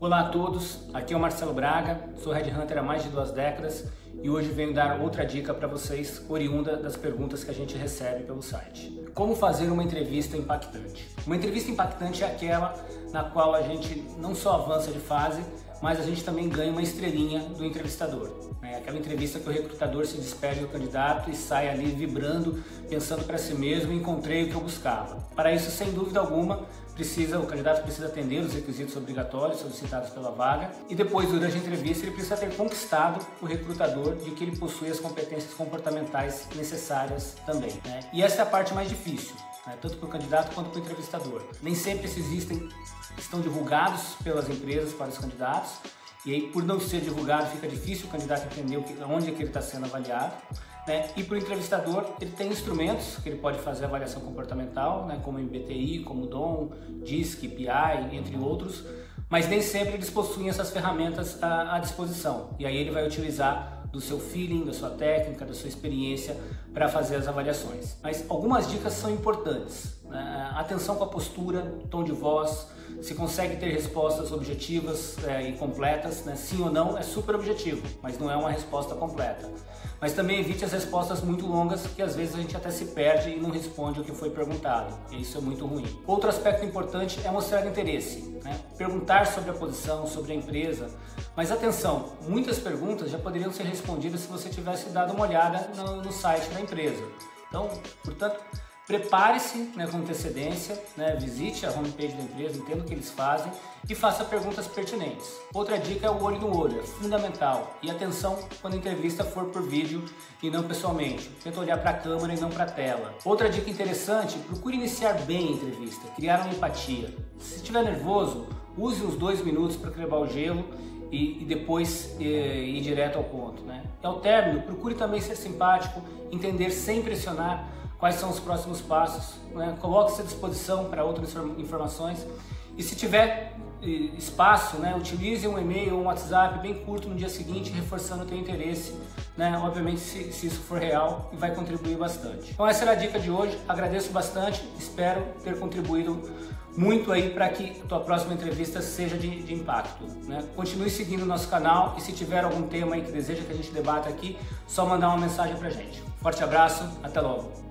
Olá a todos, aqui é o Marcelo Braga, sou headhunter há mais de 2 décadas e hoje venho dar outra dica para vocês, oriunda das perguntas que a gente recebe pelo site. Como fazer uma entrevista impactante? Uma entrevista impactante é aquela na qual a gente não só avança de fase, mas a gente também ganha uma estrelinha do entrevistador. É aquela entrevista que o recrutador se despede do candidato e sai ali vibrando, pensando para si mesmo, encontrei o que eu buscava. Para isso, sem dúvida alguma, o candidato precisa atender os requisitos obrigatórios solicitados pela vaga e depois, durante a entrevista, ele precisa ter conquistado o recrutador de que ele possui as competências comportamentais necessárias também. E essa é a parte mais difícil, tanto para o candidato quanto para o entrevistador. Nem sempre esses estão divulgados pelas empresas para os candidatos e aí, por não ser divulgado, fica difícil o candidato entender onde é que ele está sendo avaliado. E para o entrevistador, ele tem instrumentos que ele pode fazer avaliação comportamental, como MBTI, como Dom, DISC, PI, entre outros, mas nem sempre eles possuem essas ferramentas à disposição. E aí ele vai utilizar do seu feeling, da sua técnica, da sua experiência para fazer as avaliações. Mas algumas dicas são importantes. Atenção com a postura, tom de voz, se consegue ter respostas objetivas e completas, sim ou não é super objetivo, mas não é uma resposta completa. Mas também evite as respostas muito longas, que às vezes a gente até se perde e não responde o que foi perguntado, e isso é muito ruim. Outro aspecto importante é mostrar interesse, perguntar sobre a posição, sobre a empresa, mas atenção, muitas perguntas já poderiam ser respondidas se você tivesse dado uma olhada no site da empresa. Então, portanto, prepare-se com antecedência, visite a homepage da empresa, entenda o que eles fazem e faça perguntas pertinentes. Outra dica é o olho no olho, é fundamental. E atenção quando a entrevista for por vídeo e não pessoalmente. Tenta olhar para a câmera e não para a tela. Outra dica interessante, procure iniciar bem a entrevista, criar uma empatia. Se estiver nervoso, use uns 2 minutos para quebrar o gelo e depois ir direto ao ponto. E ao término, procure também ser simpático, entender sem pressionar quais são os próximos passos, coloque-se à disposição para outras informações e se tiver espaço, utilize um e-mail ou um WhatsApp bem curto no dia seguinte, reforçando o teu interesse, obviamente se isso for real e vai contribuir bastante. Então essa era a dica de hoje, agradeço bastante, espero ter contribuído muito aí para que a tua próxima entrevista seja de impacto. Continue seguindo o nosso canal e se tiver algum tema aí que deseja que a gente debata aqui, só mandar uma mensagem para a gente. Forte abraço, até logo!